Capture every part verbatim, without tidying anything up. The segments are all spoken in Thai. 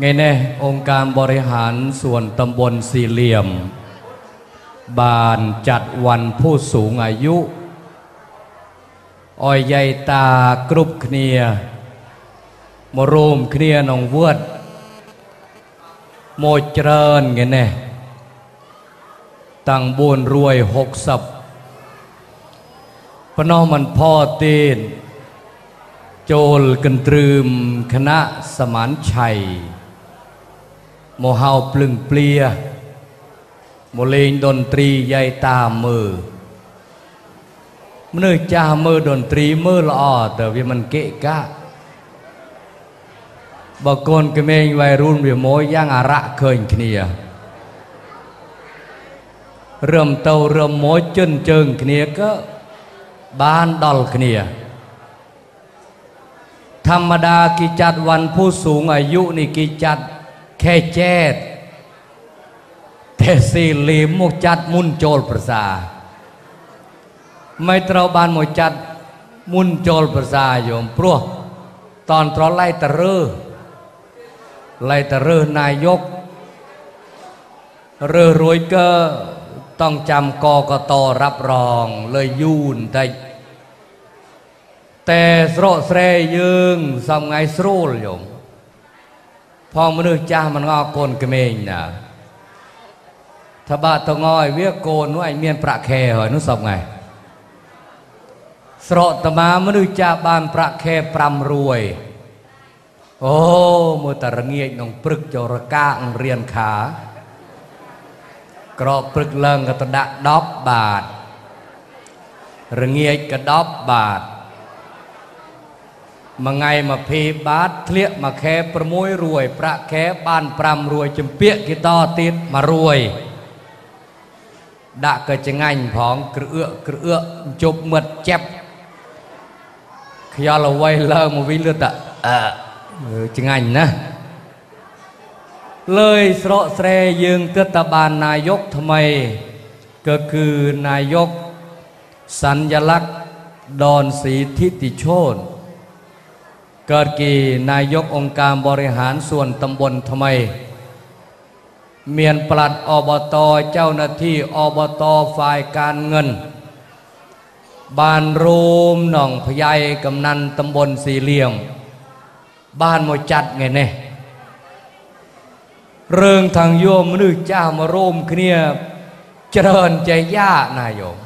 ไงแน่องค์การบริหารส่วนตำบลสี่เหลี่ยมบานจัดวันผู้สูงอายุอ่อยใยตากรุบเคนียมรวมเคนียนองเวดโมเจริญไงแน่ตังบุญรวยหกสับพนอมันพ่อตีนโจลกันตรึมคณะสมานชัยโมฮาวปลึงเปลียโมเลงดนตรีใยตามือเนื้อจามือดนตรีมือละอ่อแต่วิมันเกะกะบางคนก็เมงวัยรุ่นวิโมย่างอาระเคยเนียเริ่มเตาเริ่มโมจนเจิงเนียก็บ้านดอลเนียธรรมดากิจัดวันผู้สูงอายุนี่กิจัดแค่แจ๊ดแต่สี่เหลี่ยมมุจัดมุนโจลประสาไม่ตราบานมุจัดมุนโจลประสาโยมพรวตอนตรอไล่ตะเรือไล่ตะเรือนายกเรือรวยเกอต้องจำกกตรับรองเลยยูนได้แต่สระเสยยืงสำไงสู้โยมพอมนุษย์จ้ามันงอโกนกระเมงนะถ้าบาตงอยเวียโกนนู้นไอเมียนประแคเหรอนู้นสำไงสระตมามนุษย์จ้าบานประแคปรำรวยโอ้เมื่อตะระเงียงองปรึกจระก้าองเรียนขากรอบปรึกเลิงกระตะดะดอบบาทระเงียงกระดอบบาทมาไงมาพีบาทเลี้ยมาแค่ประมวยรวยประแค่บ้านปรำรวยจมเปียกกี่ต่อติดมารวยด่าเกิดจะงันผองกระเอื้อกระเอื้อจบหมดเจ็บขยอเราไว้เลิกมาวิ่งเลือดอ่ะเออจะงันนะเลยสระเสยยืงกตบาลนายกทำไมก็คือนายกสัญลักษณ์ดอนศรีทิติโชติเกิดกี่นายกองค์การบริหารส่วนตำบลทำไมเมียนปลัดอบต.เจ้าหน้าที่อบต.ฝ่ายการเงินบ้านรูมหนองพยายกำนันตำบลสี่เหลี่ยมบ้านมวยจัดไงเนี่ยเรื่องทางโยมมนุษย์เจ้ามาร่วมกันเนี่ยเจริญใจยากนายก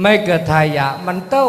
ไม่เกิดทายะมันเต้า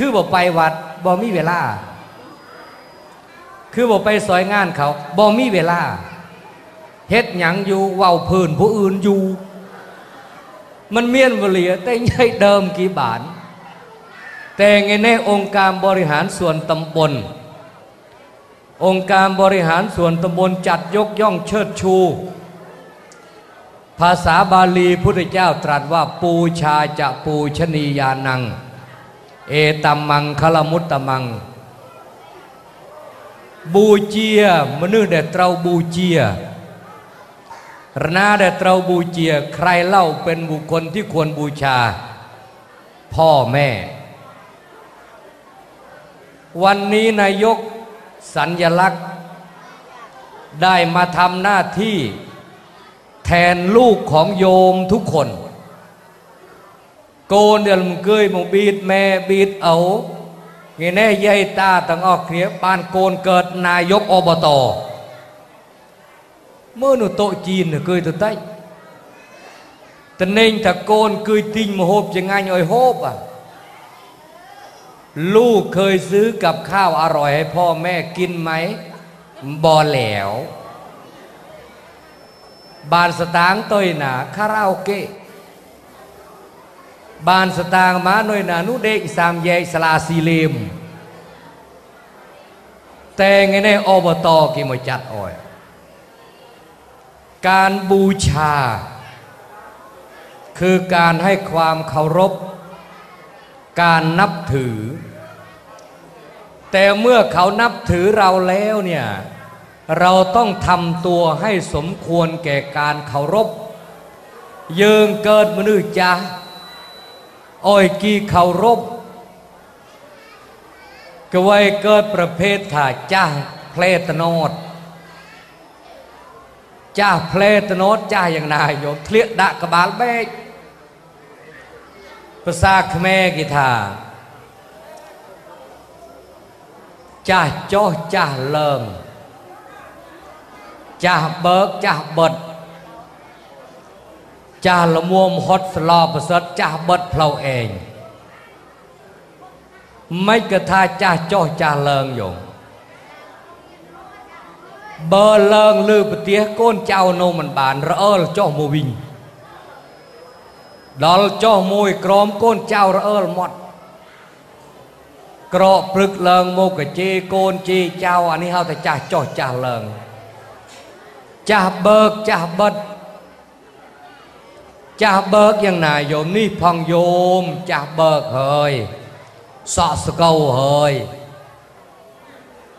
คือบอกไปวัดบ่มีเวลาคือบอกไปซอยงานเขาบ่มีเวลาเฮ็ดหยังอยู่เว้าพื้นผู้อื่นอยู่มันเมียนบ่เหลือแต่ใหญ่เดิมกี่บาทแต่ไงในองค์การบริหารส่วนตำบลองค์การบริหารส่วนตำบลจัดยกย่องเชิดชูภาษาบาลีพุทธเจ้าตรัสว่าปูชาจะปูชนียานังเอตัมมังคลมุตตมังบูเจียมนุษย์เดตเราบูเจียรนาเดตเราบูเจียใครเล่าเป็นบุคคลที่ควรบูชาพ่อแม่วันนี้นายกสัญลักษณ์ได้มาทำหน้าที่แทนลูกของโยมทุกคนโกนเดี๋ยวมึงเกยมึงบีดแม่บีดเอาไงแน่ยายตาต่างออกเนี้ยบ้านโกนเกิดนายกอบตเมื่อหนูโตจีนเกยตัวเต้แต่เน่งถ้าโกนเกยติงมาโฮบจะง่ายหน่อยโฮบอ่ะลูกเคยซื้อกับข้าวอร่อยให้พ่อแม่กินไหมบ่แหลวบานสตางค์ตัวหนาคาราโอเกะบานสตางมาหน่อยนะนุเด็กสามแยกสลาสีเลม แต่ไงในอบตกี่มาจัดอ่อยการบูชาคือการให้ความเคารพการนับถือแต่เมื่อเขานับถือเราแล้วเนี่ยเราต้องทำตัวให้สมควรแก่การเคารพยืนเกิดมนุษย์จ้าอ้อยกีเคารพกวัยเกิดประเภทถ่าจ้าเพลตโนดจ้าเพลตโนดจ้าอย่างนายโยมเลียดะกบาลเบกภาษาเขมรกีธาจ้าจ้อจ้าเลิงจ้าเบิกจ้าเบิดจ้าละมัวมฮอตสลอประเสริฐจ้าเบิดเพลาเองไม่กระทาจ้าจ้อจ้าเลิงโยมเบอร์เลิงลือปะเตี้ยก้นเจ้าโนมันบานระเออจ้อมูวิงดอลจ้อมวยกรอมก้นเจ้าระเออหมดกรอปลึกเลิงโมกะจีโกนจีเจ้าอันนี้เฮาแต่จ้าจ้อจ้าเลิงจ้าเบิกจ้าเบิดจ้าเบิกอย่างนายโยมนี่พองโยมจ้าเบิกเฮยสอสเกาเฮย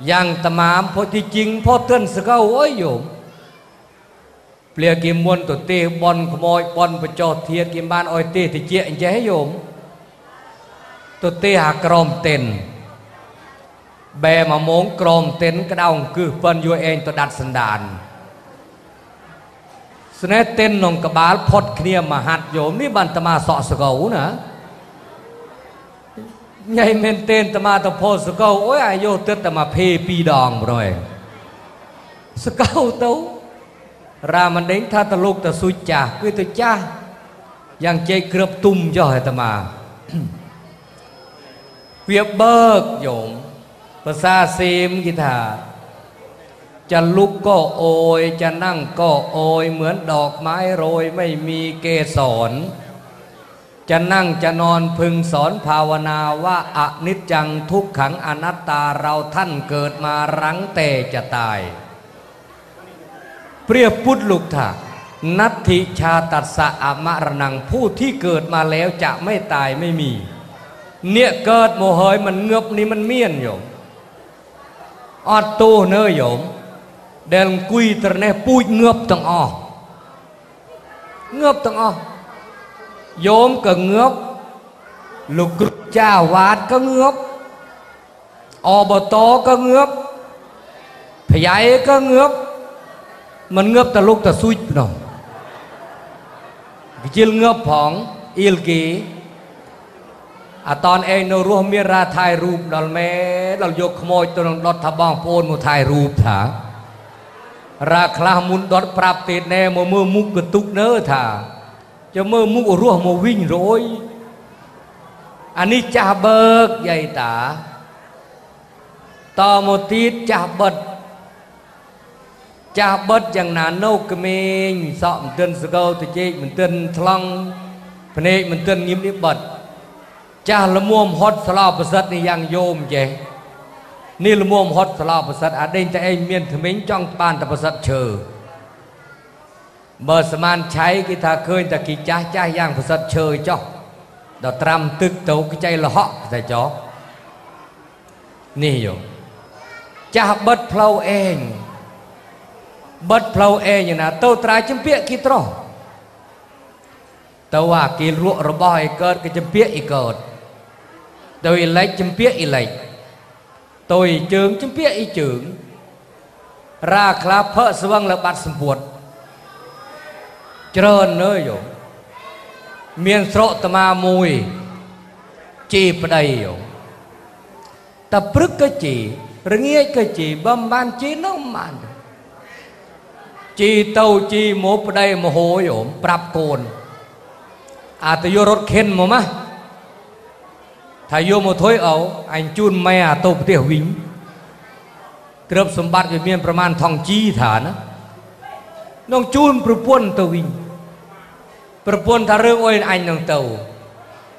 ยังตมามพอที่จริงพอเตือนสเกาเอ้ยโยมเปลี่ยกิมมวนตัวเตะบอลขโมยบอลประจอเทียกิมบ้านอ้อยเตะที่เจี๊ยแย่โยมตัวเตะหากรอมเต็นแบมามงกรอมเต็นกระดองคือเปิ้นอยู่เองตัวดัดสันดานสเนตเต้นนองกบาลพดเคลียมาหัดโยมนี่บันตมาสอสเกานะไงเมนเต้นตมาตะโพสเกาโอ้ยอายโยเตตมาเพปีดองรอยสเกาเต้ารามันเด้งท่าตะลุกตะสุจ่าคือตะจ้าอย่างใจเกลือบตุ่มย่อให้ตมาเวียบเบิกโยมภาษาเซมกิธาจะลุกก็โอยจะนั่งก็โอยเหมือนดอกไม้โรยไม่มีเกสรจะนั่งจะนอนพึงสอนภาวนาว่าอนิจจังทุกขังอนัตตาเราท่านเกิดมารั้งแต่จะตายเปรียบพุทธลุกถะนัตถิชาตัสสะอมรนังผู้ที่เกิดมาแล้วจะไม่ตายไม่มีเนี่ยเกิดโมเหยมันเงือบนี่มันเมียนโยมอดตูเนยโยมเดลกุยตระเนปุยเงือบตังอเงือบตังอโยมก็เงือบลูกจ้าวาดก็เงือบอบตก็เงือบพยายก็เงือบมันเงือบตะลุกตะซุยน้องกิจเงือบผองอิลกีอะตอนเองเราร่วมมีราถ่ายรูปดอลเมเราโยกขโมยตัวน้องดอทบ้องโอนมาถ่ายรูปถาราคามุนดอดปรับติดแนมเมื่อมุกกระตุกเนื้อถาจะเมื่อมุกรั่วมาวิ่งโรยอันนี้จ่าเบิกใหญ่ตาต่อมาติดจ่าเบิดจ่าเบิดอย่างนั้นโนกเมงสอบมันเตือนสกอตเจมันเตือนทลังพเนกมันเตือนยิ้มนิบัดจ่าละม่วมฮอตสลาประเสริฐในยังโยมเจนี่ละมุมฮอตสลาประเสริฐอาเด่นจะเองเมียนถึงเม้งจ้องปานแต่ประเสริฐเชอเบอร์สมานใช้กิธาเคยแต่กิจ้าจ้าย่างประเสริฐเชยจ้อดอตรำตึกเต่ากิใจละเหาะใส่จ้อนี่อยู่จ้าเบิดเพลาเองเบิดเพลาเองอย่างน่ะเต่าตรายจำเปียกิตรอเต่าว่ากิรัวระบอยเกิดกิจำเปียอีเกิดเต่าอีเล็กจำเปียอีเล็กtôi trường chấm pia y trường ra khla phở sương là bát sầm buột trơn nơi rồi miền sọ tầm à mùi chì vào đây rồi tập rước cái chì rưng nghe cái chì bầm ban chì nó mặn chì tàu chì mốt vào đây mà hôi rồi prap cồn à tôi vô rốt khen mà máถ้าโยมมาถอยเอาไอ้จุนแม่ตบเตี้ยวิ่งเกือบสมบัติอยู่เมียนประมาณทองจีฐานนะน้องจุนประพวนตัววิ่งประพวนถ้าเรื่องอ้อยไอ้น้องเต่า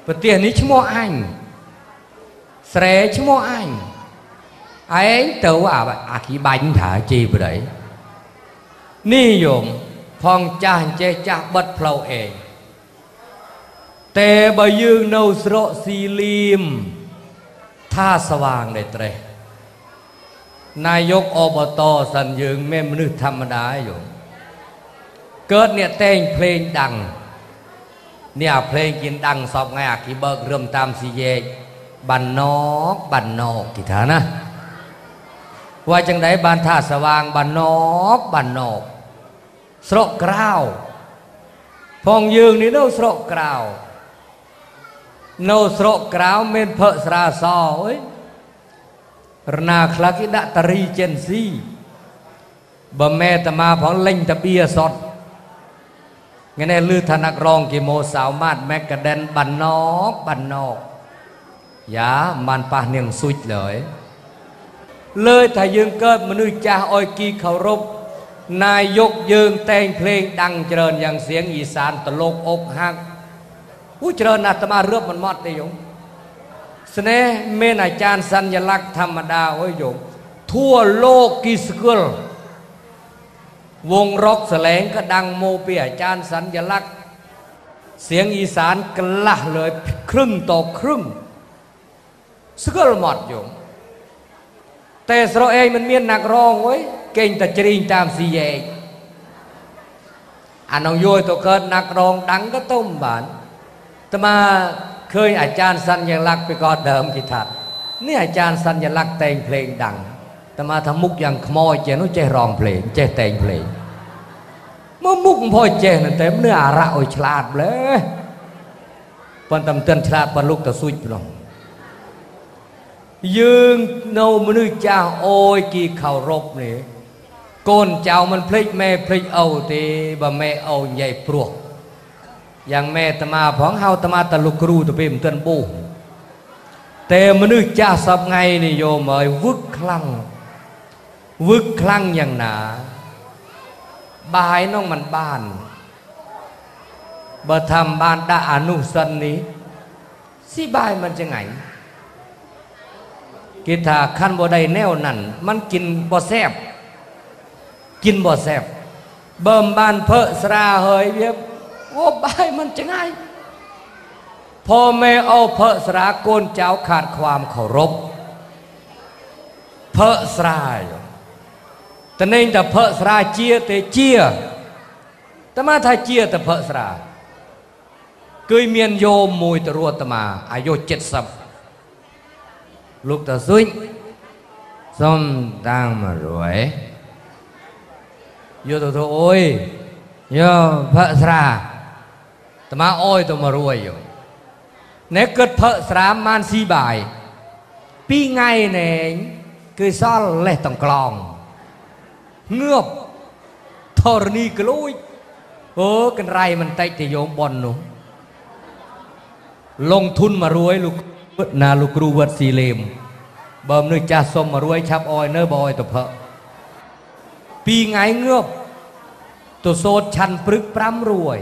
ปะเตี้ยนี้ชั่วโมงไอ้แสชั่วโมงไอ้ไ ấy tự à bà à khi bánh thả chi bữa đấy ni dụng phong cha hành chế cha bất phâu ề tê bà dương nâu sro si lim tha sa vàng để tre nai yốcอบตสันยืงแม่มนุษย์ธรรมดาอยู่เกิดเนี่ยเต้งเพลงดังเนี่ยเพลงกินดังสอบไงอะกี่เบิกเริ่มตามสีเยบันนอกบันนอกกี่ท่านะว่าจังไดบันท่าสว่างบันนอกบันนอกสระกราวพองยืงนี่โนสระกราวโนสระกราวเมนเพอสราซอเอ้ยนาคลากิดะตรีเจนซีบะเมตมาพองเล่งตะเบียสดไงเนี่ยลือธนักรองกิโมสาวมาดแมกกะเดนบันนอกบันนอกยามันปะเนียงสุดเลยเลยถ้ายืงเกิดมนุษย์จ้าอ้อยกีเคารพนายยกยืงแต่งเพลงดังเจริญอย่างเสียงอีสานตลกอกหักผู้เจริญอาตมาเรือบมันมอดได้ยงเสน่ห์เมนอาจารย์สัญลักษณ์ธรรมดาโอ้ยยงทั่วโลกกีสกุลวงร็อกแสลงก็ดังโมเปียอาจารย์สัญลักษณ์เสียงอีสานกละเลยครึ่งต่อครึ่งสกุลหมดอยู่แต่สระเองมันมีหนักร้องไว้เก่งแต่จริงตามสีเยอันน้องโยตัวเกิดหนักร้องดังก็ต้มบานแต่มาเคยอาจารย์สัญลักษณ์ไปก่อนเดิมกี่ถัดนี่อาจารย์สัญลักษณ์แต่งเพลงดังแต่มาทำมุกอย่างขโมยเจนุเจร้องเพลงเจแต่งเพลงเมื่อมุกพอเจนั่นเต็มเนื้ออาระอิฉลาดเลยปันตำเตือนฉลาดปันลูกตะซุยปลงยืงโนมนุษย์จ้าโอ้ยกี่เข่ารบนี่ก้นเจ้ามันพลิกแม่พลิกเอาตีบ่แม่เอาใหญ่ปลวกอย่างแม่ตมาผองเฮาตมาตะลุกครูตัวเปมเตือนบูแต่มนุษย์จ้าสับไงนี่โยมเอ๋ยวุกคลั่งวึกคลั่งอย่างหนาบายน้องมันบ้านบ่ทำบ้านได้อนุสันนี้สิบายมันจะไงกิถาขั้นบ่ได้แนวนั่นมันกินบ่แซบกินบ่แซบเบิ่มบ้านเพอสราเฮยเวียบโอ้บายมันจะไงพ่อแม่เอาเพอสราโกนเจ้าขาดความเคารพเพอสราแต่เน่งแต่เพอสราเจียแต่เจียแต่มาทาเจียแต่เพอสราเคยเมียนโยมมวยตรัวตมาอายุเจ็ดสับลูกตาซุยส้มตังมารวยโยตัวโอ้ยโยเพอสราตมาโอ้ยตัวมารวยอยู่เนเกิดเพอสรามานสีบ่ายปีไงเน่งคือซ่อนเละต่างกลองเงือบทอร์นีกลุยเออกันไรมันไต่แต่โยมบอลหนูลงทุนมารวยลูกนาลูกรูวัดสีเลมเบิ่มนึกจ่าสมมารวยชับออยเนอบอยตบเพอปีไงเงือบตัวโซดชันปรึกปร้ำรวย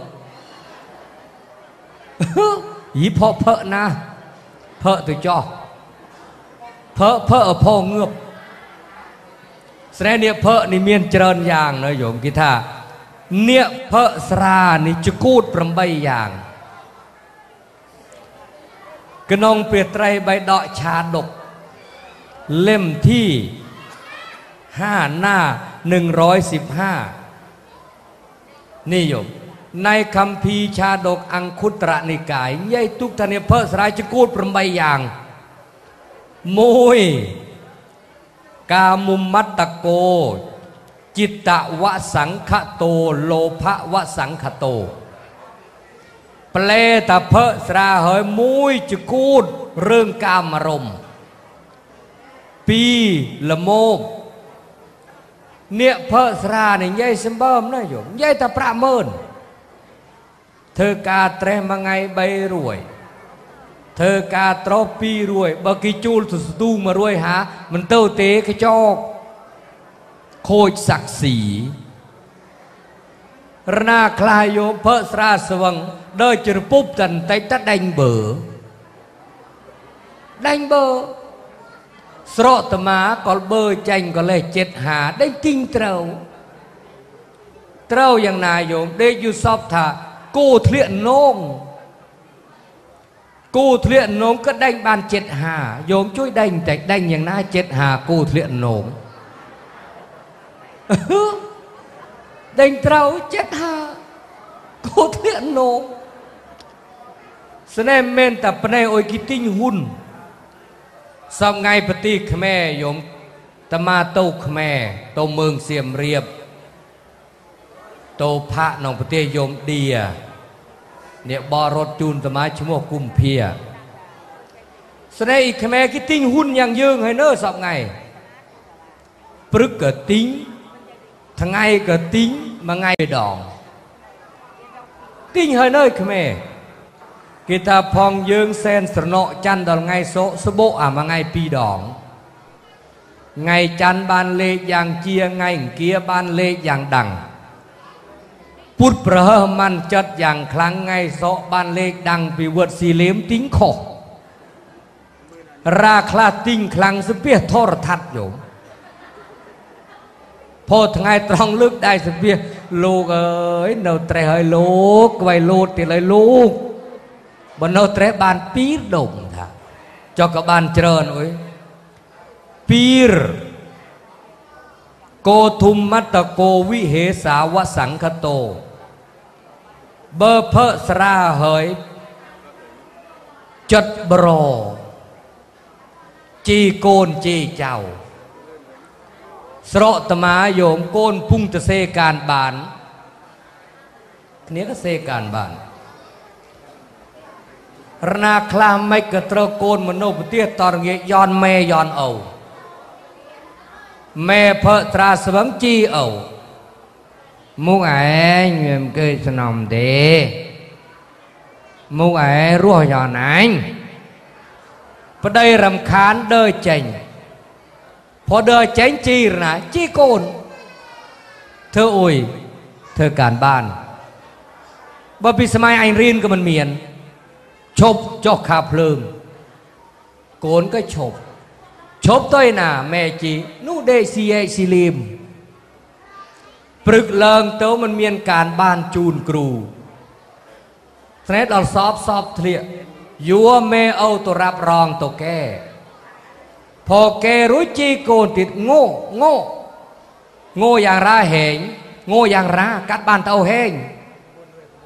อีพอเพอนะเพอตัวจ่อเพอเพอพ่อเงือบแสดงเนี่ยเพอในเมียนเจริญอย่างนะโยมกิธาเนี่ยเพอสรานี่จะกูดประมใบอย่างกระนองเปียไตรใบดอกชาดกเล่มที่ห้าหน้าหนึ่งร้อยสิบห้านี่โยมในคำพีชาดกอังคุตระนิกายยัยทุกทเนเพอสรายจะกูดประมใบอย่างมวยกามุมมัตตโกจิตตวสังคโตโลภวสังคโตเปลตะเพอสราเฮยมวยจะกูดเรื่องกามารม Pi là mồm Niệm phở ra này dây xâm bơm này dây ta pra mơn Thơ ca tre mà ngay bay ruồi Thơ ca tró pi ruồi Bà kì chul thù tu mà ruồi hả Mình tâu tế cái cho Khôi sạc xỉ Rana khai vô phở ra sơ vâng Đời chữ búp thần tay ta đánh bờ Đánh bờ Sro tầm á còn bơ chanh còn lệ chết hà đánh kinh trâu Trâu dàng này dùm để dù sọc thả Cô thiện nông Cô thiện nông cứ đánh bàn chết hà dùm chui đánh tạch đánh dàng này chết hà cô thiện nông Đánh trâu chết hà Cô thiện nông Sơn em men tập này ôi kì tinh hùn Xong ngay bà tì khmè dùm Tâm ma tâu khmè Tâu mương xiêm riêng Tâu phạ nông bà tì dùm đìa Nếu bò rốt chùn tâm ma chú mô cung phìa Xong ngay khmè cái tinh hôn nhàng dương hay nơ xong ngay Prức cả tính Thằng ngay cả tính mà ngay đòn Tinh hơi nơ khmè Khi ta phong dương sen sở nọ chăn đoàn ngay số số bộ à mà ngay pi đỏng Ngay chăn ban lê giang chia ngay kia ban lê giang đẳng Pút bờ hơ man chất giang kháng ngay số ban lê đăng vì vượt xì liếm tính khổ Ra khá tinh kháng sẽ biết thô rật thật dũng Phô thằng ngay trong lúc đây sẽ biết Lúc ơi nâu trẻ hơi lúc Vậy lúc thì lấy lúc Bọn nó trẻ bàn pír đồng thả Cho các bạn chờ nổi Pír Cô thùm mắt ta cô vi hế xá vã sẵn khá tô Bơ phở ra hỡi Chất bro Chi côn chi chào Sro tâm á dồn côn phung ta xê càn bàn Nghĩa là xê càn bàn Rana khla mấy cái trơ côn mà nô bà tiết toàn nghĩa yon mê yon ẩu Mê phở tra sơ vấn chi ẩu Múc ảnh nguyện kê sơ nông tế Múc ảnh ruo yon ảnh Phở đây rằm khán đơ chênh Phở đơ chênh chi rana chi côn Thơ ui Thơ cản bàn Bởi vì sơ mai ảnh riêng cơ mình miền Chụp cho khá phương Cốn cái chụp Chụp tôi nà mẹ chị Nú đê xì ê xì liêm Prực lơn tớ mình miên càn bàn chùn cửu Thế đó xóp xóp thiệt Dúa mê âu tớ rạp rong tớ kê Phò kê rúi chi cồn thịt ngô ngô Ngô giang ra hẹn Ngô giang ra cắt bàn tàu hẹn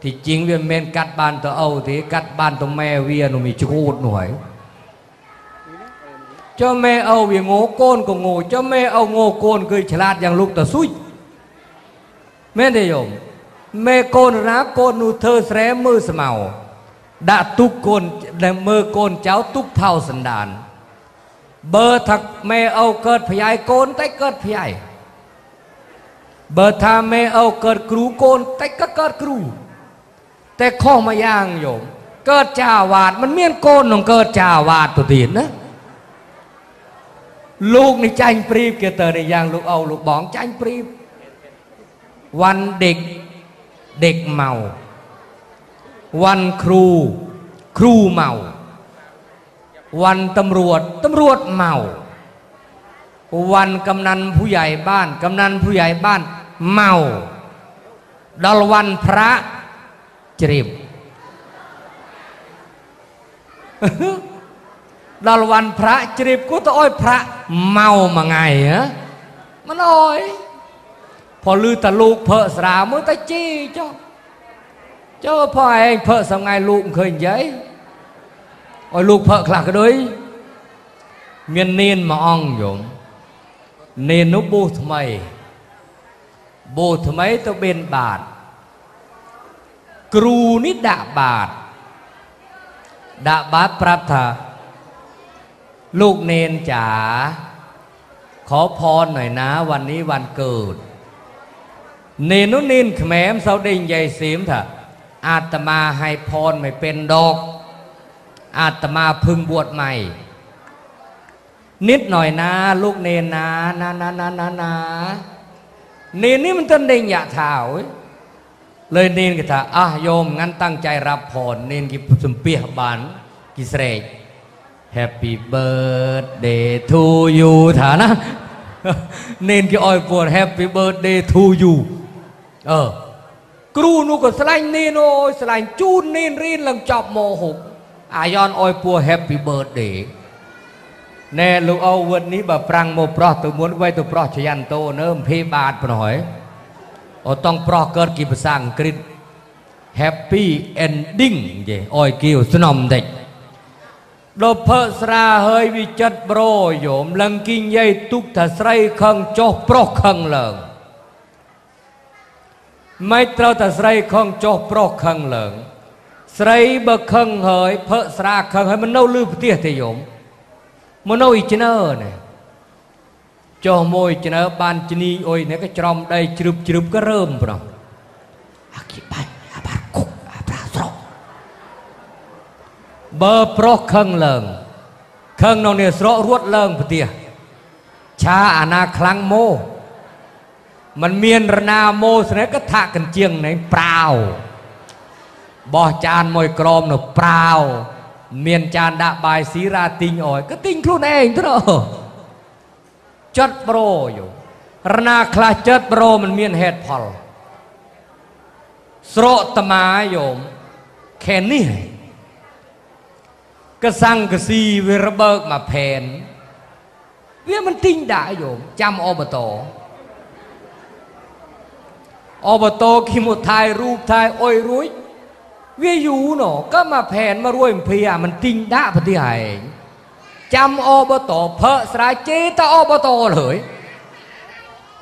Thì chính vì mình cắt bàn tờ Âu thì cắt bàn tờ mẹ viên rồi mình chút nổi Cho mẹ Âu vì ngô côn còn ngồi Cho mẹ Âu ngô côn cười chả lạt dàng lúc tờ xui Mẹ thấy không? Mẹ côn rá côn nụ thơ sré mơ sờ màu Đã túc côn mơ côn cháu túc thao sần đàn Bơ thật mẹ Âu cợt phải ai côn tách cợt phải ai Bơ thà mẹ Âu cợt cú côn tách cợt cợt cú Thế khó mà giang dùm Cơ trà vạt Mình miên côn nông cơ trà vạt tụi tiến á Lúc này chanh priếp kia tờ này giang lúc Âu lúc bóng chanh priếp Văn địch Địch màu Văn khru Khru màu Văn tâm ruột Tâm ruột màu Văn cầm năn phú dạy ban Cầm năn phú dạy ban Màu Đol văn phá Chìm Đó là văn phá chìm Cô ta ôi phá Màu mà ngày á Mà nói Phó lưu ta lúc phở ra mới ta chi cho Chứ phó anh phở xong ngay lúc cũng khởi giấy Ôi lúc phở là cái đấy Miền nên mà ông dũng Nên nó bố thầm ấy Bố thầm ấy tôi bên bản Kru ni đã bát Đã bát praptha Lúc nên chả ขอพรหน่อยนะวันนี้วันเกิดเนนุนินแม่สาวดิงใหญ่เสียมเถอะอาตมาให้พรไม่เป็นดอกอาตมาพึ่งบวชใหม่นิดหน่อยนะลูกเนนนะนะนะนะนะนะเนนนี่มันต้นเด้งหยาถาวเลยเนนก็ถ้าอ่ะโยมงั้นตั้งใจรับพรเนนกิสมเปียบานกิเสรก Happy birthday to you ถ้านะเนนก็อ่อยปวด Happy birthday to you เออครูนูก็สลายเนนโอ้ยสลายจูนเนนรีนหลังจอบโมหกอายอนอ่อยปวด Happy birthdayแน่ลูกเอาวันนี้แบบปรังโมปลอตัวม้วนไว้ตัวปลอชยันโตเนิ่มเพบาดหน่อยอต้องปลอเกิดกี่ภาษาอังกฤษ Happy Ending เย่ออยกิวสนมเด็กโดเพอสราเฮยวิจัดโปรโยมลังกินใหญ่ทุกทศไรขังโจโปรขังเหลิงไม่เท่าทศไรขังโจโปรขังเหลิงสไรเบขังเฮยเพอสราขังเฮยมันเน่าลืบเตี้ยเตยโยมมโนอิจเนอร์เนี่ยจอมวยอิจเนอร์บานจีนีโอยเนี่ยก็จอมได้จรุบจรุบก็เริ่มปนอากิบันอาบาคุกอาบาสระเบอร์โปรคังเลิงคังนองเนี่ยสระรวดเลิงปะเตียชาอาณาคลังโมมันเมียนรนาโมสเนี่ยก็ทะกันเจียงไหนเปล่าบ่จานมวยกรอมเนี่ยเปล่าเมียนจานดาบายสีราติงอ่อยก็ติงครุ่นเองทุกคนจัดโปรอยู่รนาคลาจัดโปรมันเมียนเหตุผลสโรตมาโยมแค่นี้กระซังกระซีเวรเบิกมาแผนเวียมันติงด่าโยมจำอบตอบตขี้หมดทายรูปทายอ้อยรุ้ยวิญญาณเนาะก็มาแผ่นมารวยเพียมันติงด่าปฏิหารจำอบตเพอสายเจตอบตเลย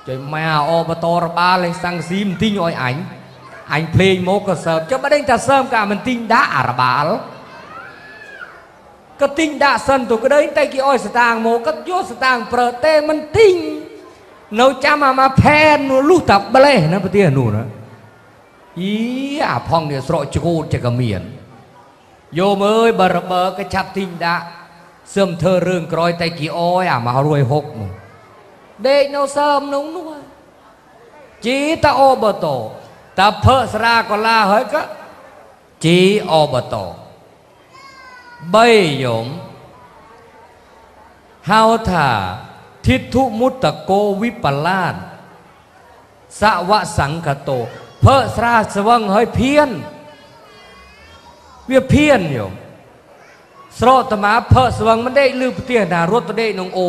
จะมาอบตระบาเลยสังซีมติงอ่อยอันอันเพลงโมกเสพจะไม่ได้แต่เสพกันมันติงด่าระบาลก็ติงด่าสันตุก็ได้แต่กี่อ้อยสตางโมก็โยสตางเปรตมันติงเราจำมามาแผ่นลูกตับเบลนะปฏิหารนู่นนะอี๋พองเนี่ยสระจูดจะกระเมียนโยมเอ้ยบารเบอร์กระชับทิ้งดะเสื่อมเธอเรื่องกรอยไตกี่อ้อยอ่ะมารวยหกมึงเด็กเราเสื่อมนุ่งนุ่งจีตาโอบโตตาเพอสรากลาเฮ้ยก็จีโอบโตใบโยมเฮาถ้าทิทุมุตตะโกวิปลาสสวะสังคโตเพอสราสว่างเฮยเพี้ยนเวียเพี้ยนโยมสโรตมาเพอสว่างมันได้ลืมเตี้ยนารถตัวได้นองโอ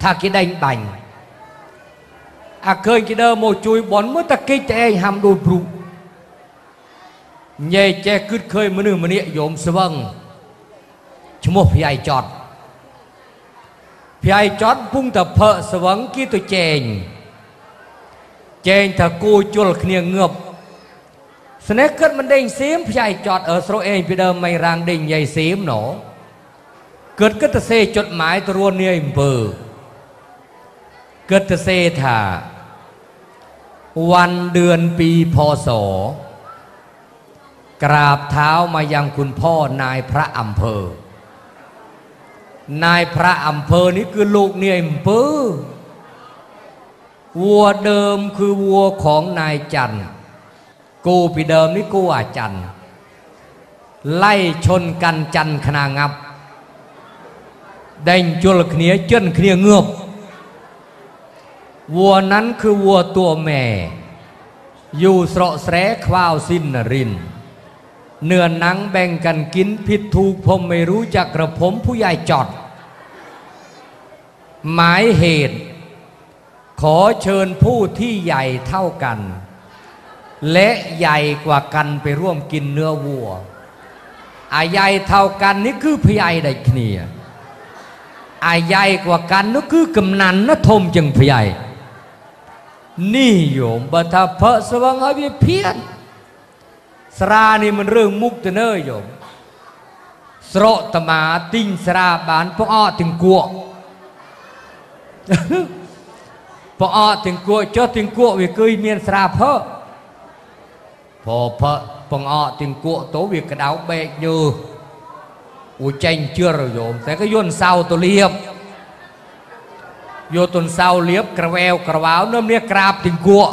ถ้ากิได้บังอาเคยกิเดอโมจุยบอนเมื่อตะกี้จะเองทำดูปลุกใหญ่แจกืดเคยมือหนึ่งมือเนี้ยโยมสว่างชั่วโมงพี่ไอจอดพี่ไอจอดพุ่งแต่เพอสว่างกี้ตัวเจงเจนถ้ากูจุลเนียงเงือบสเนกเกิดมันเด้งเสียมพี่ใหญ่จอดเออสโรเองพี่เดิมไม่รางเด้งใหญ่เสียมหนอเกิดก็จะเซจดหมายตรวนเนี่ยเบอร์เกิดจะเซถ้าวันเดือนปีพศกราบเท้ามายังคุณพ่อนายพระอำเภอนายพระอำเภอนี่คือลูกเนี่ยเบอร์วัวเดิมคือวัวของนายจันทร์กูปีเดิมนี่กูอาจันทร์ไล่ชนกันจันทร์ขนางับเด้งจุลเนียเจิ้นเนียเงือบวัวนั้นคือวัวตัวแม่อยู่สระแสควาวสินรินเนื้อหนังแบ่งกันกินผิดถูกผมไม่รู้จักกระผมผู้ใหญ่จอดหมายเหตุขอเชิญผู้ที่ใหญ่เท่ากันและใหญ่กว่ากันไปร่วมกินเนื้อวัวอาใหญ่เท่ากันนี่คือพี่ใหญ่ได้เนียอาใหญ่กว่ากันนั่นคือกำนันนะทมจังพี่ใหญ่นี่โยมบัทเพะสว่างเอาเพี้ยนสรานี่มันเรื่องมุกตะเนยโยมสระตมาติงสราบานพวกอ้อติงกัว bỏ tiền cua cho tiền cua vì cười miền xa phở phở phở bỏ tiền cua tố việc cái đáo bệ như ủi chanh chưa rồi dồn thế cái dồn sau tôi liệp vô tuần sau liếp cà vèo cà báo nôm nia crab tiền cua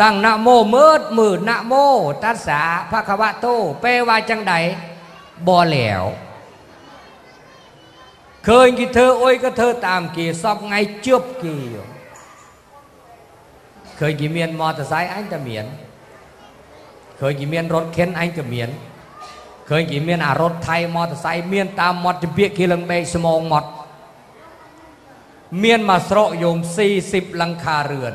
ตั้งนะโมเมิดมือนะโมตัสสะภะคะวะโตเปว่าจังไดบ่แล้วเคยกี่เธอโอ้ยก็เธอตามกี่ซอกไงเจือบกี่เคยกี่เมียนมอเตอร์ไซค์อันจะเมียนเคยกี่เมียนรถเข็นอันจะเมียนเคยกี่เมียนรถไทยมอเตอร์ไซค์เมียนตามมอเตอร์เบียกี่หลังเบสมองหมดเมียนมาสระโยมสี่สิบหลังคาเรือน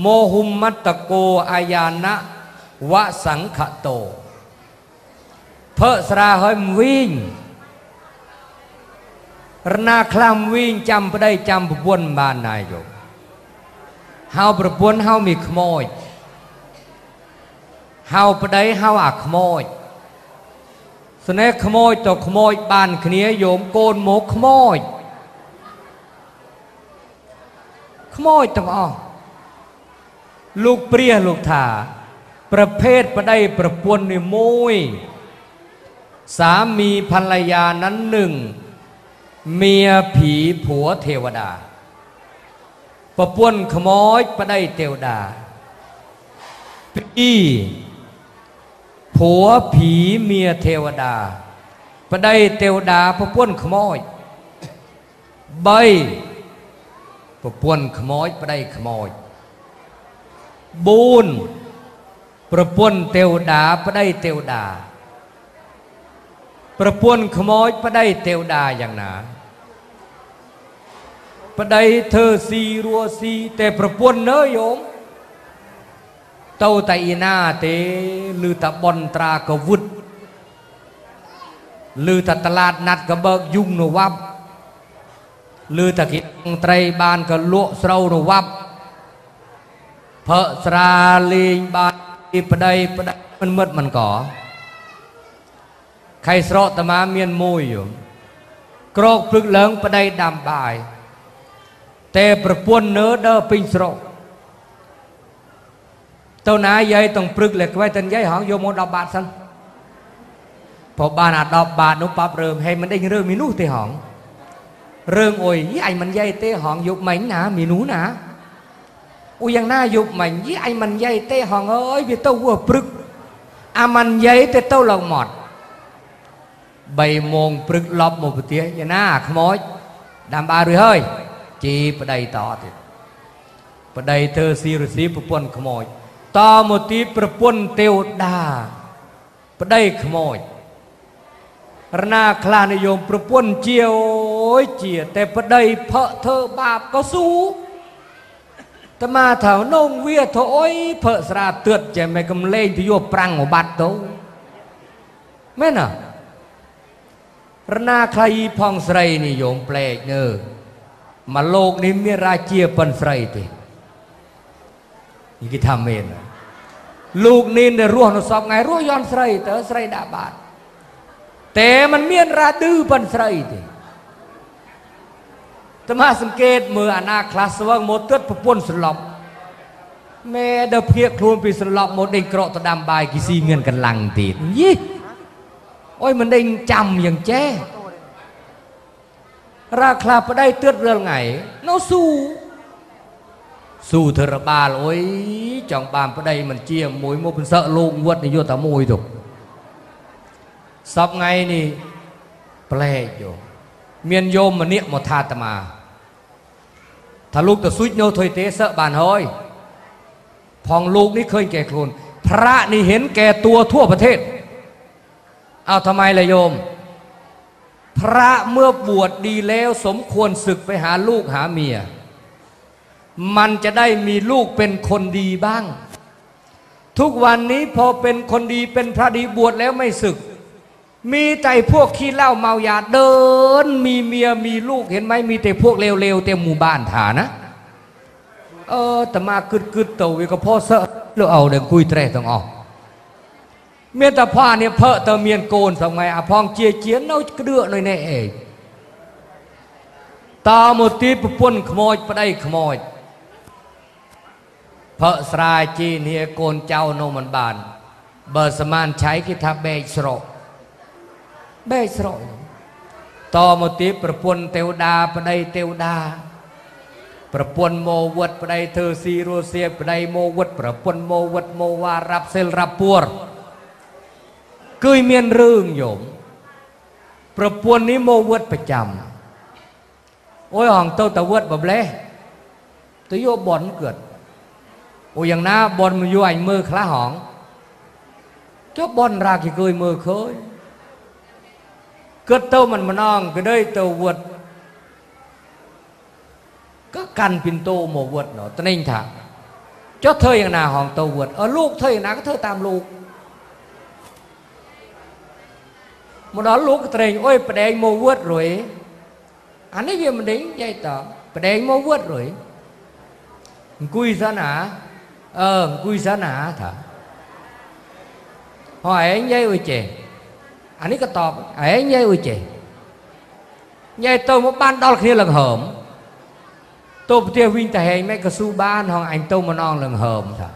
โมหุมมัตตโกอายานะวะสังขโตเพอสราเหยวิ่งรนาคลำวิ่งจำไปได้จำประพวนบานนายโยมเฮาประพวนเฮามีขโมยเฮาไปได้เฮาอักขโมยสเนขโมยต่อขโมยบานขณีโยมโกนโมกขโมยขโมยต่อลูกเปรี้ยลูกถาประเภทไปได้ประพวนในมวยสามีภรรยานั้นหนึ่งเมียผีผัวเทวดาประปวนขโมยประได้เทวดาพี่ผัวผีเมียเทวดาประได้เทวดาประปวนขโมยใบประปวนขโมยประได้ขโมยบูนประปวนเทวดาประได้เทวดาประปวนขโมยประได้เทวดาอย่างน่ะประได้เธอซีรัวซีแต่ประปวนเนยโยมเต้าไตอีนาเตลือตะบอนตรากระวุดลือตะตลาดนัดกระเบิกยุ่งหนูวับลือตะกิตังไตรบานกระโลเสราหนูวับเพอสราลิงบานประได้ประได้มันมืดมันก่อใครสระตมาเมียนมวยอยู่กรอกพลึกเลิงประได้ดำบายแต่ประปวนเนื้อเดอปิงสระเต้าหน้าใหญ่ต้องพลึกเหล็กไว้ตันใหญ่หางโยมดอกบาทสันพอบานอาดอกบาทนุปปับเริ่มให้มันได้เรื่องมีนู้ตีหางเรื่องโอ้ยยี่ไอมันใหญ่เตะหางยุบเหม็นหนามีนู้หนาอุยังหน้ายุบเหม็นยี่ไอมันใหญ่เตะหางเอ้ยวิเต้าวัวพลึกอามันใหญ่เตะเต้าหลงหมดใบมงปรึกลบหมดเตี้ยยันหน้าขโมยดำบาหรือเฮ้ยจีประเดี๋ยวต่อติดประเดี๋ยวเธอซีรุซีประปวนขโมยต่อหมดที่ประปวนเตียวดาประเดี๋ยวขโมยรนาคลานยมประปวนเจียวเจียแต่ประเดี๋ยวเพอเธอบาปก็สู้แต่มาแถวนงเวียถอยเพอสระเตือดใจไม่กำเล่นที่โยปรังหัวบัดโตแม่น่ะรนาใครพองใสนิยมแปลกเนอมาโลกนี้มีราเจียปันใสติยิ่งกิทำเองลูกนี้เนี่ยรู้หนุสอบไงรู้ย้อนใสเต๋อใสดาบาดแต่มันมีราดื้อปันใสติแต่มาสังเกตมืออนาคลาสว่างหมดเกิดประปวนสลบแม่เด็กเพียรครูปีสลบหมดเด็กเกราะตะดำบายกิซีเงินกันลังติดยิ่งโอ้ยมันได้จำอย่างแจ้ราคาประได้เตือนเรื่องไงน้าสู้ Dù thờ bà lối chẳng bàn vào đây mình chia mối mô phần sợ luôn vật này vô ta môi tục. Sắp ngay này ple vô miền vô mà niệm một thà tà mà thà lúc ta suýt nhau thôi tế sợ bàn hơi phòng lúc này khơi kẻ khôn Phra này hiến kẻ tua thua vật hết. Ào thầm ai là vôพระเมื่อบวชดีแล้วสมควรศึกไปหาลูกหาเมียมันจะได้มีลูกเป็นคนดีบ้างทุกวันนี้พอเป็นคนดีเป็นพระดีบวชแล้วไม่ศึกมีแต่พวกขี้เหล้าเมายาเดินมีเมียมีลูกเห็นไหมมีแต่พวกเลวๆเต็มหมู่บ้านฐานะเออแต่มากึดๆตัววิกพ่อเสอะเราเอาเดินคุยแตรต้องออกเมียตาพ่อเนี่ยเพอเตอเมียนโกนสมัยอภองเจียเจียนเอาเดือดเลยเนี่ยตาโมตีปุ่ปุ่นขโมยไปได้ขโมยเพอสายจีเนียโกนเจ้าโนมันบานเบอร์สมานใช้กิทาเบสโรเบสโรตาโมตีปุ่ปุ่นเตวดาไปได้เตวดาประปนโมวัดไปได้เธอซีโรเซียไปได้โมวัดประปนโมวัดโมวารับเซลรับปัวคือเมียนเรื่องโยมประปวนนี้โมวัดประจำโอ้ยห้องเต้าตะวัดแบบเละตัวโยบอลเกิดโอ้ยอย่างน้าบอลมันโยไอมือคล้าห้องเจ้าบอลราขี้เกยมือเคยเกิดเต้ามันมันอ่องก็ได้เต้าวัดก็กันปินโตโมวัดเนาะตอนนี้ถ้าเจ้าเธออย่างน้าห้องเต้าวัดเออลูกเธออย่างน้าก็เธอตามลูกmột đó lúc trời ôi bà đây mua vớt rồi anh ấy việc mình đến vậy tao bà đây mua vớt rồi cùi ra nã ờ cùi ra nã thở hỏi anh dây ôi chè anh ấy có tọt anh dây ôi chè dây tôi một ban đó là kia lần hởm tôi một tia huynh thầy mấy cái su ban hoặc anh tôi mà non lần hởm thở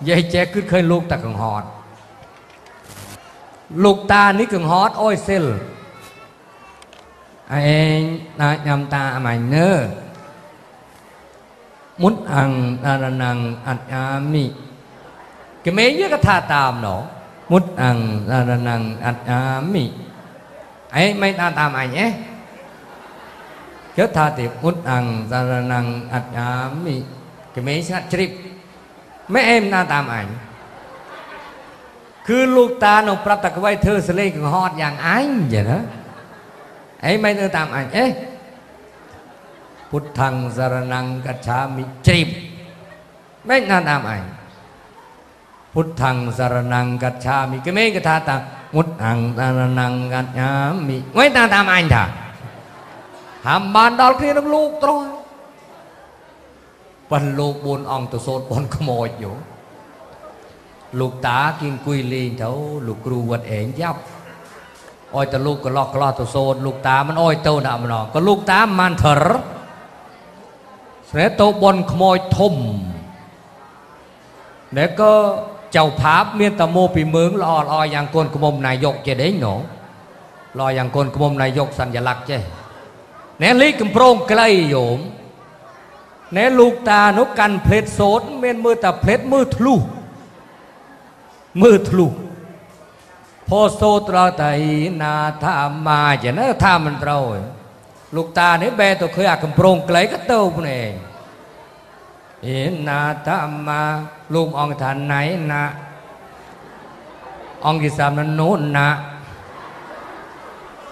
dây chè cứ khơi luôn ta còn hònลูกตานี่กึ่งฮอตโอ้ยเซลไอ้นายนำตาใหม่เนอมุดอังดารนังอัดอามิเกเมย์เยอะก็ท่าตามเนาะมุดอังดารนังอัดอามิไอ้ไม่ตาตามไอ้เนี่ยเกิดท่าติมุดอังดารนังอัดอามิเกเมย์ชัดจริบไม่เอ็มตาตามไอ้คือลูกตาหนูประตักไว้เธอสเล่งฮอดอย่างอันอย่างนะไอ้ไม่เธอตามอันเอ๊ะพุทธังสารนังกัจฉามิจิบไม่น่าตามอันพุทธังสารนังกัจฉามิก็ไม่กระทาตามมุดอังสารนังกัจฉามิไม่น่าตามอันเถอะหามบานดอลที่ต้องลูกตรงปันลูกบนอ่องตัวโซนบนขโมยอยู่ลูกตากินกุยลีเท่าลูกครูวัดเองยับอ้อยแต่ลูกก็ลอกกลอดตัวโซนลูกตามันอ้อยเต้าหนามันหนอก็ลูกตามันเถรเสร็จโตบนขโมยทุ่มเด็กก็เจ้าภาพเมียนตะโมปีเมืองลอยลอยอย่างคนขโมยนายยกเจดีหนอลอยอย่างคนขโมยนายยกสัญลักษณ์เจเนลิกมโปร่งไกลโยมเนลูกตานุกันเพลทโซนเมียนมือแต่เพลทมือทะลุมือทลุพอโซตราไตนาธามาอย่างนั้นธามันเราลูกตาเนี่ยแบตัวเคยอาคมโปร่งไกลก็เต้าปุ่นเองเอ็นนาธามาลูกองทานไหนนะองที่สามนั้นนู้นนะ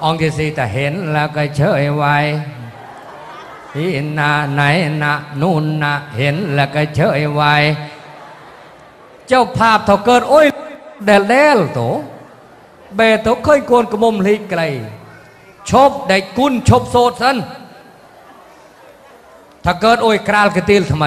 องที่สี่แต่เห็นแล้วก็เฉยไว้เอ็นนาไหนนะนู้นนะเห็นแล้วก็เฉยไว้เจ้าภาพเถาเกิดโอ้ยเดลเดลโตเบตโตเคยโกนกระมมลีไกลชบได้กุนชบโสดสันถ้าเกิดโอ้ยกราลกติลทำไม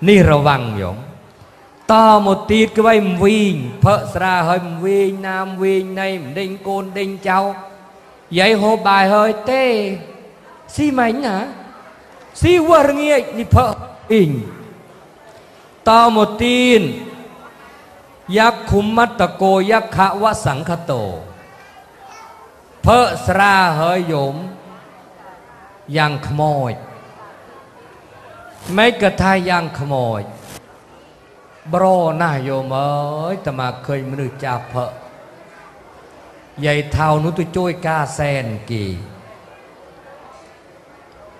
Ní ra vang giống Ta một tiết cái vay mvinh Phở ra hơi mvinh Nam vinh này Đinh côn đinh cháu Giấy hô bài hơi tê Si mánh hả Si vỡ nghe Ní phở hình Ta một tiết Yak khum mắt ta cô Yak khá vã sẵn khá tổ Phở ra hơi giống Yang khmoi Mấy cái thai yang khmoi Bro nà dô mới Tà mà khơi mới được cha phở Vậy thao nó tôi chôi ca sen kì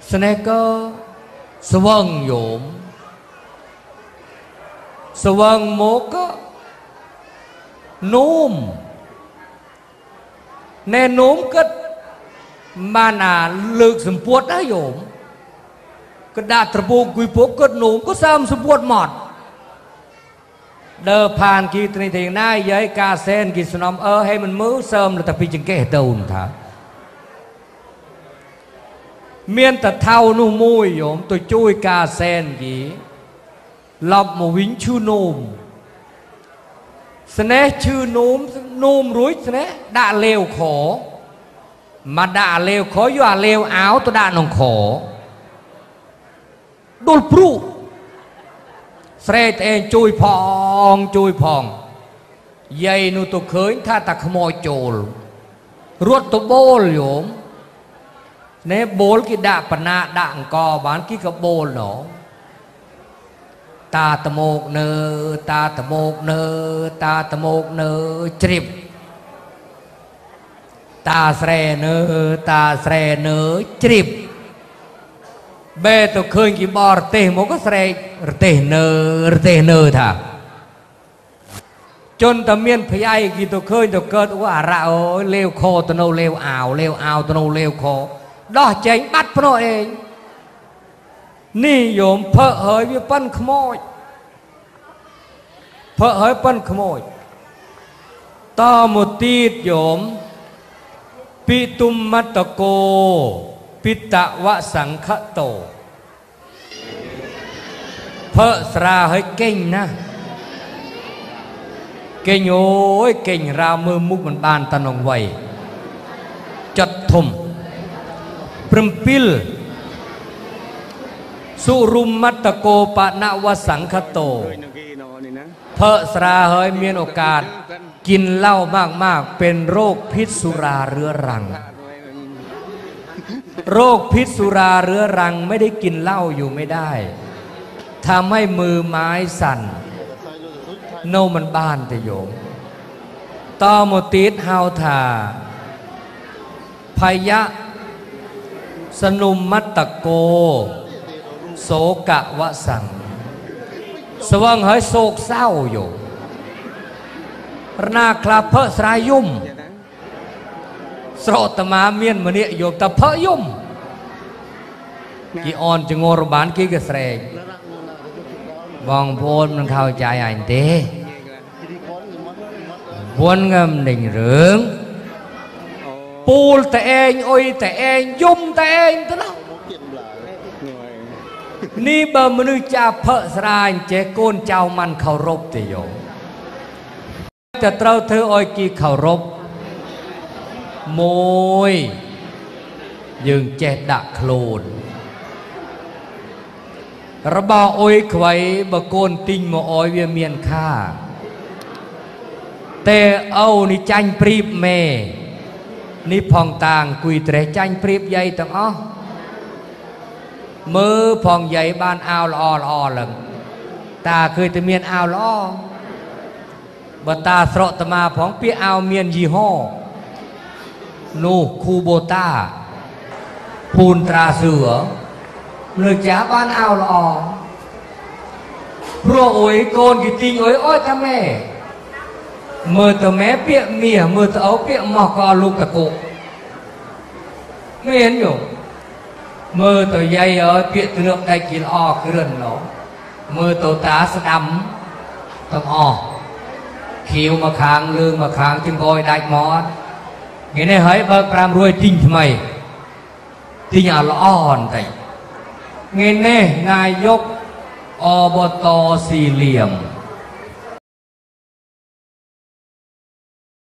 Sne cơ Sơ vâng dộm Sơ vâng mô cơ Nôm Nè nôm cất Mà nà lực dùm buốt á dộm Cất đà trở bố quý bố cất nôm Cất sao mà dùm buốt mọt Đơ phàn kì tình thịnh nai giấy ca sen kì xôn ôm ơ hay mình mưu sơm là tập phí chân kẻ tâu mà thả Miên ta thao nụ mùi dùm tôi chui ca sen kì Lọc một vĩnh chư nôm Sẽ nế chư nôm nôm rúi sẽ nế đã lêu khổ Mà đã lêu khổ dù à lêu áo tôi đã nông khổ Đôl brụ Sẽ tên chui phong, chui phong Vậy nụ tôi khởi thả ta khổ môi chồn Rốt tôi bôl dùm Nếu bôl kì đạ bà nạ đạng cò bán kì khổ bôl nó Ta ta mộc nơ, ta ta mộc nơ, ta ta mộc nơ, chịp Ta sre nơ, ta sre nơ, chịp Bê tôi khơi kì bò rửa tê mô có sre rửa tê nơ, rửa tê nơ thả Chôn ta miên phá ai kì tôi khơi tôi cơ tôi à ra ôi Lêu khô tôi nâu lêu ảo, lêu ảo tôi nâu lêu khô Đó chánh bắt phá nội ênh Nhi dùm phở hơi với phân khổ môi Phở hơi phân khổ môi Ta một tiết dùm Pí tùm mắt ta cô Pí tạ vã sẵn khá tổ Phở ra hơi kinh ná Kinh ôi kinh ra mơ múc mình bàn ta nông vầy Chật thùm Prâm pil Sụ rùm mắt ta cô bạc nạ và sẵn khá tổ Phở ra hơi miên ổ cạt Kinh lau mạc mạc Bên rôc phít sù ra rửa răng Rôc phít sù ra rửa răng Mấy đế kinh lau dù mấy đai Tham hay mưu mái sẵn Nâu mình bàn thì dũng To một tiết hào thà Phai dạ Sân rùm mắt ta cô Số cạ vã sẵn Số vâng hơi sốt sao dù Rna khla phở sra yum Sro ta má miên mà nịa dù ta phở yum Chị on chứ ngô rô bán kì kì sre Vòng vôn mình khao cháy ảnh tế Vôn ngâm đình rướng Pôl ta anh ôi ta anh Yum ta anh ta đâu Ní bờ mưu cha phở ra anh chế côn chào măn khảo rộp thì dũng Chà trâu thư ôi kì khảo rộp Môi Dương chết đã khôn Rá bà ôi khuấy bà côn tinh mô ôi về miền khá Tê âu ní chanh príp mê Ní phong tàng quỳ trẻ chanh príp dây tầng ó Mơ phòng giấy ban ao lò lò lần Ta khơi từ miền ao lò Bà ta sọ tà mà phóng phía ao miền gì hò Nô khu bồ ta Phùn tra sửa Nơi chá ban ao lò Pro ối con kì tinh ối ối ta mẹ Mơ tà mẹ phía mìa mơ tà ấu phía mọc o lúc cả cụ Miền nhổ Mơ tổ dây ở chuyện từ nước đây kì lò cứ rừng nó Mơ tổ tá sẽ đắm Tông o Khiêu mà kháng lương mà kháng chừng coi đạch mó Nghĩa này hãy vợ pram ruôi tinh thầm mày Tinh à lò hòn thầy เงินเน่นายกอบตสี่เหลี่ยม